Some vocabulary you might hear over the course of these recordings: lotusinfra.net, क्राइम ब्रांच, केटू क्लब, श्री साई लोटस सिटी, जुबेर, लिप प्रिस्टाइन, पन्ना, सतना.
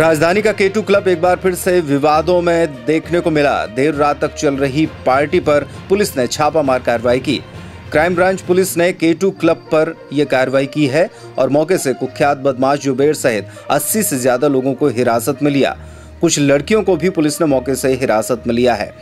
राजधानी का केटू क्लब एक बार फिर से विवादों में देखने को मिला। देर रात तक चल रही पार्टी पर पुलिस ने छापामार कार्रवाई की। क्राइम ब्रांच पुलिस ने केटू क्लब पर यह कार्रवाई की है और मौके से कुख्यात बदमाश जुबेर सहित 80 से ज्यादा लोगों को हिरासत में लिया। कुछ लड़कियों को भी पुलिस ने मौके से हिरासत में लिया है।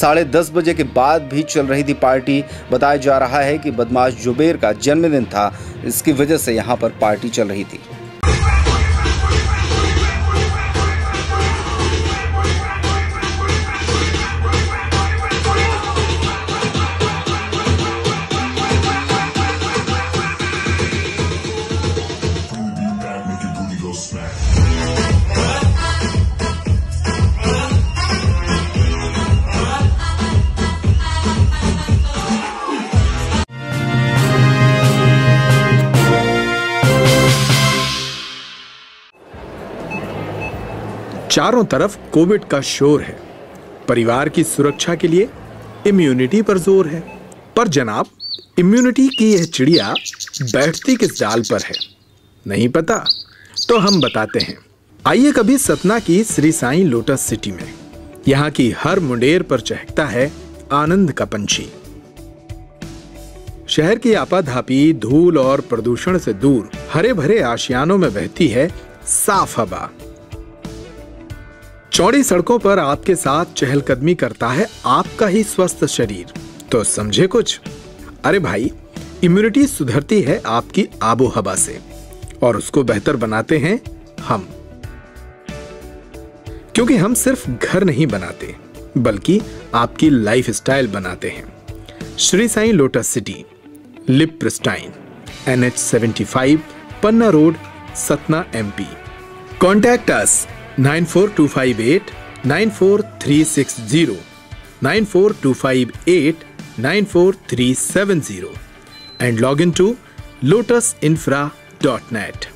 साढ़े 10 बजे के बाद भी चल रही थी पार्टी। बताया जा रहा है कि बदमाश जुबेर का जन्मदिन था, इसकी वजह से यहां पर पार्टी चल रही थी। चारों तरफ कोविड का शोर है, परिवार की सुरक्षा के लिए इम्यूनिटी पर जोर है, पर जनाब इम्यूनिटी की यह चिड़िया बैठती किस डाल पर है, नहीं पता तो हम बताते हैं। आइए कभी सतना की श्री साई लोटस सिटी में। यहाँ की हर मुंडेर पर चहकता है आनंद का पंछी। शहर की आपाधापी धूल और प्रदूषण से दूर हरे भरे आशियानों में बहती है साफ हवा। चौड़ी सड़कों पर आपके साथ चहलकदमी करता है आपका ही स्वस्थ शरीर, तो समझे कुछ। अरे भाई, इम्यूनिटी सुधरती है आपकी आबोहवा से और उसको बेहतर बनाते हैं हम, क्योंकि हम सिर्फ घर नहीं बनाते बल्कि आपकी लाइफस्टाइल बनाते हैं। श्री साई लोटस सिटी, लिप प्रिस्टाइन, NH 75, पन्ना road, सतना, MP। Contact us 9425894360, 9425894370 and log in to lotusinfra.net.